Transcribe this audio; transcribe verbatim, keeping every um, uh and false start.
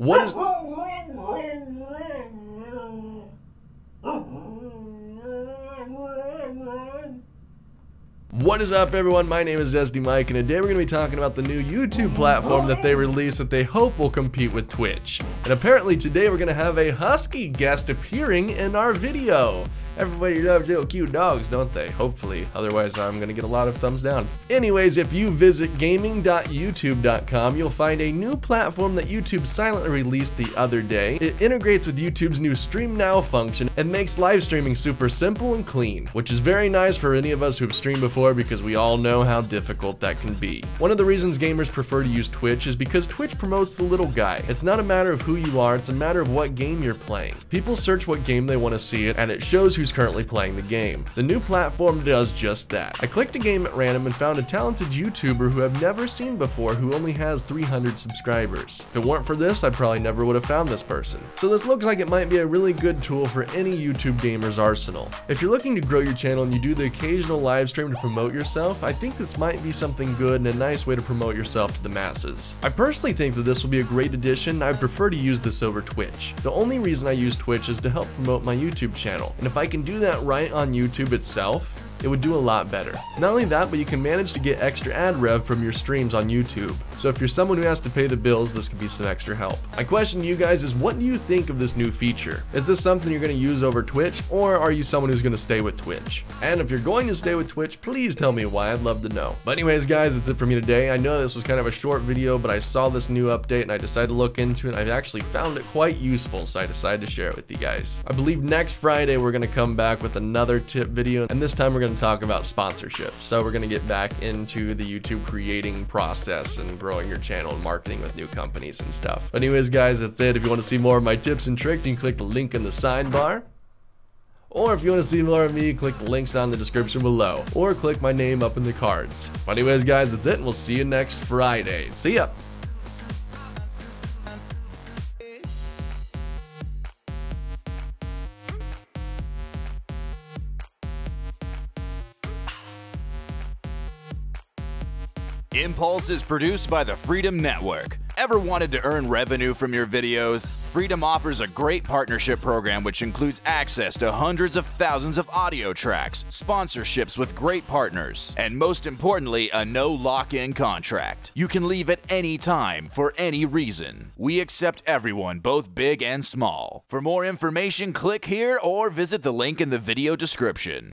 What is... What is up, everyone? My name is Zesty Mike, and today we're going to be talking about the new YouTube platform that they released that they hope will compete with Twitch. And apparently today we're going to have a husky guest appearing in our video. Everybody loves little cute dogs, don't they? Hopefully. Otherwise, I'm going to get a lot of thumbs down. Anyways, if you visit gaming dot youtube dot com, you'll find a new platform that YouTube silently released the other day. It integrates with YouTube's new Stream Now function and makes live streaming super simple and clean, which is very nice for any of us who've streamed before because we all know how difficult that can be. One of the reasons gamers prefer to use Twitch is because Twitch promotes the little guy. It's not a matter of who you are, it's a matter of what game you're playing. People search what game they want to see it, and it shows who's currently playing the game. The new platform does just that. I clicked a game at random and found a talented YouTuber who I've never seen before who only has three hundred subscribers. If it weren't for this, I probably never would have found this person. So this looks like it might be a really good tool for any YouTube gamer's arsenal. If you're looking to grow your channel and you do the occasional live stream to promote yourself, I think this might be something good and a nice way to promote yourself to the masses. I personally think that this will be a great addition. I prefer to use this over Twitch. The only reason I use Twitch is to help promote my YouTube channel, and if I can do that right on YouTube itself, it would do a lot better. Not only that, but you can manage to get extra ad rev from your streams on YouTube. So if you're someone who has to pay the bills, this could be some extra help. My question to you guys is, what do you think of this new feature? Is this something you're going to use over Twitch, or are you someone who's going to stay with Twitch? And if you're going to stay with Twitch, please tell me why. I'd love to know. But anyways, guys, that's it for me today. I know this was kind of a short video, but I saw this new update and I decided to look into it. I actually found it quite useful, so I decided to share it with you guys. I believe next Friday we're going to come back with another tip video, and this time we're going to talk about sponsorships. So we're going to get back into the YouTube creating process and growing your channel and marketing with new companies and stuff. But anyways, guys, that's it. If you want to see more of my tips and tricks, you can click the link in the sidebar. Or if you want to see more of me, click the links down in the description below, or click my name up in the cards. But anyways, guys, that's it, and we'll see you next Friday. See ya. Impulse is produced by the Freedom Network. Ever wanted to earn revenue from your videos? Freedom offers a great partnership program which includes access to hundreds of thousands of audio tracks, sponsorships with great partners, and most importantly, a no lock-in contract. You can leave at any time for any reason. We accept everyone, both big and small. For more information, click here or visit the link in the video description.